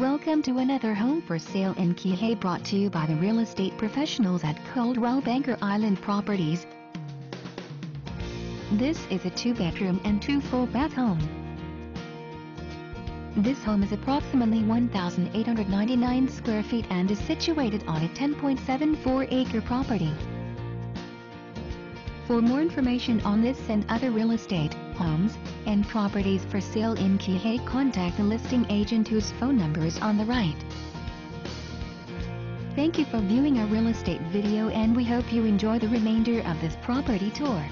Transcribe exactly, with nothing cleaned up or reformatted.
Welcome to another home for sale in Kihei, brought to you by the real estate professionals at Coldwell Banker Island Properties. This is a two-bedroom and two full-bath home. This home is approximately one thousand eight hundred ninety-nine square feet and is situated on a ten point seven four acre property. For more information on this and other real estate, homes, and properties for sale in Kihei, contact the listing agent whose phone number is on the right. Thank you for viewing our real estate video, and we hope you enjoy the remainder of this property tour.